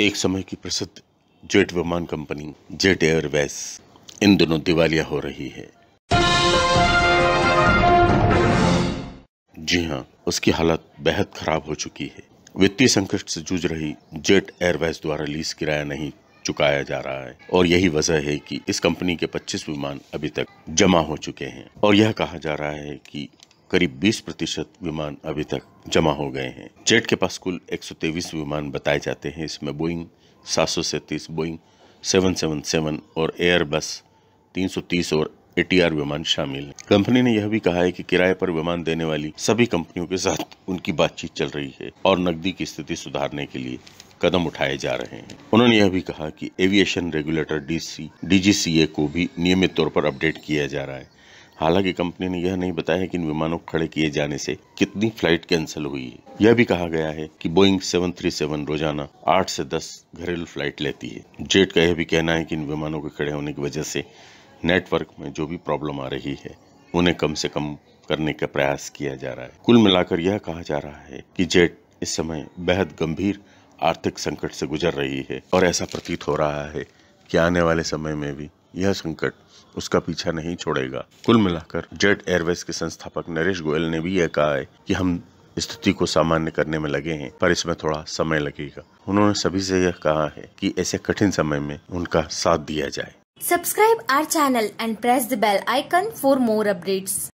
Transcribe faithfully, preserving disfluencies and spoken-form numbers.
एक समय की प्रसिद्ध जेट विमान कंपनी जेट एयरवेज इन दोनों दिवालिया हो रही है। जी हां, उसकी हालत बेहद खराब हो चुकी है। वित्तीय संकट से जूझ रही जेट एयरवेज द्वारा लीज किराया नहीं चुकाया जा रहा है और यही वजह है कि इस कंपनी के पच्चीस विमान अभी तक जमा हो चुके हैं और यह कहा जा रहा है कि करीब बीस प्रतिशत विमान अभी तक जमा हो गए हैं। जेट के पास कुल एक सौ तेईस विमान बताए जाते हैं। इसमें बोइंग सात सौ सैंतीस, बोइंग सात सौ सतहत्तर और एयरबस तीन सौ तीस और ए टी आर विमान शामिल हैं। कंपनी ने यह भी कहा है कि किराए पर विमान देने वाली सभी कंपनियों के साथ उनकी बातचीत चल रही है और नकदी की स्थिति सुधारने के लिए कदम उठाए जा रहे हैं। उन्होंने यह भी कहा कि aviation regulator D G C A को भी नियमित तौर पर अपडेट किया जा रहा है। हालांकि कंपनी ने यह नहीं बताया कि इन विमानों को खड़े किए जाने से कितनी फ्लाइट कैंसिल हुई है। यह भी कहा गया है कि बोइंग सात सौ सैंतीस रोजाना आठ से दस घरेलू फ्लाइट लेती है। जेट का यह भी कहना है कि इन विमानों के खड़े होने की वजह से नेटवर्क में जो भी प्रॉब्लम आ रही है उन्हें कम से कम करने का प्रयास किया जा रहा है। कुल मिलाकर यह कहा जा रहा है कि जेट इस समय बेहद गंभीर आर्थिक संकट से गुजर रही है और ऐसा प्रतीत हो रहा है कि आने वाले समय में भी यह संकट उसका पीछा नहीं छोड़ेगा। कुल मिलाकर जेट एयरवेज के संस्थापक नरेश गोयल ने भी यह कहा है कि हम स्थिति को सामान्य करने में लगे हैं, पर इसमें थोड़ा समय लगेगा। उन्होंने सभी से यह कहा है कि ऐसे कठिन समय में उनका साथ दिया जाए। Subscribe our channel and press the bell icon for more updates.